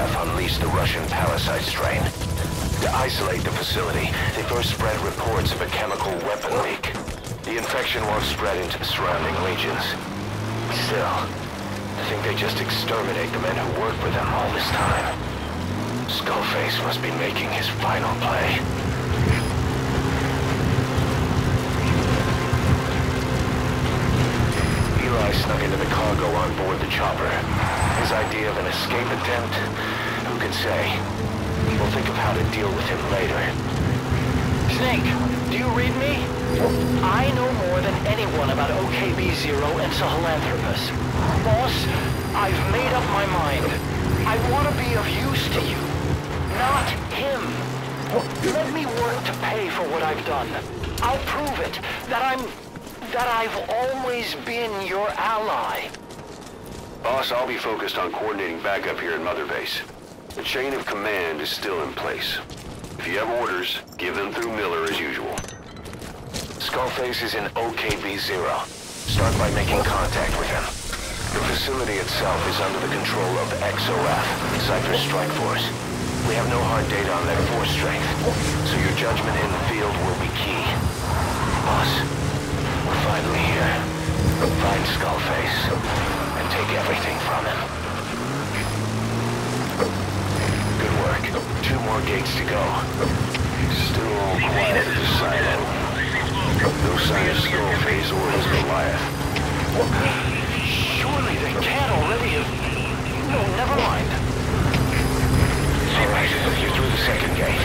XOF unleashed the Russian parasite strain. To isolate the facility, they first spread reports of a chemical weapon leak. The infection won't spread into the surrounding regions. Still, I think they just exterminate the men who work for them all this time. Skull Face must be making his final play. I snuck into the cargo on board the chopper. His idea of an escape attempt? Who can say? We'll think of how to deal with him later. Snake, do you read me? I know more than anyone about OKB Zero and Sahelanthropus. Boss, I've made up my mind. I want to be of use to you, not him. Let me work to pay for what I've done. I'll prove it, that I've always been your ally. Boss, I'll be focused on coordinating backup here at Mother Base. The chain of command is still in place. If you have orders, give them through Miller as usual. Skullface is in OKB Zero. Start by making contact with him. The facility itself is under the control of XOF, Cipher Strike Force. We have no hard data on their force strength, so your judgment in the field will be key. Boss, we're finally here. Find Skull Face and take everything from him. Good work. 2 more gates to go. Still all quiet at the silo. No sign of Skull Face or his Goliath. Surely they can't already have... No, never mind. Alright, you're through the 2nd gate.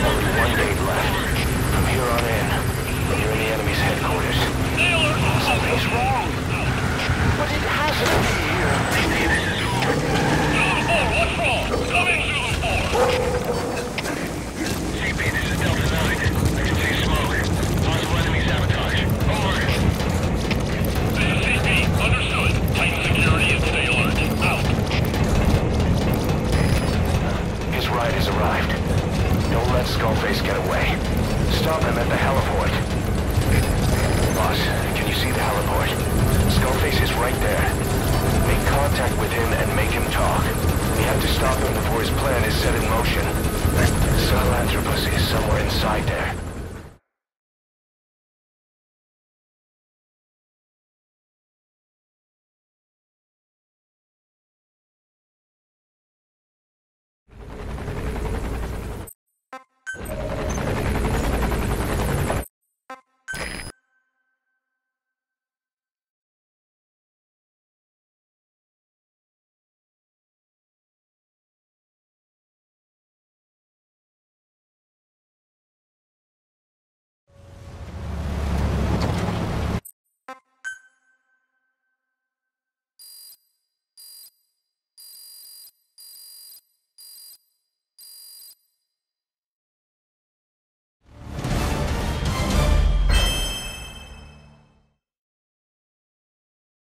Only 1 gate left. From here on in, you're in the enemy's headquarters. Something's wrong. But it hasn't been here. Zulu 4, what's wrong? Come in, Zulu 4. CP, this is Delta 9. I can see smoke. Possible enemy sabotage. Over. CP, understood. Tighten security and stay alert. Out. His ride has arrived. Don't let Skullface get away. Stop him at the heliport. Boss, can you see the heliport? Skullface is right there. Make contact with him and make him talk. We have to stop him before his plan is set in motion. Sahelanthropus is somewhere inside there.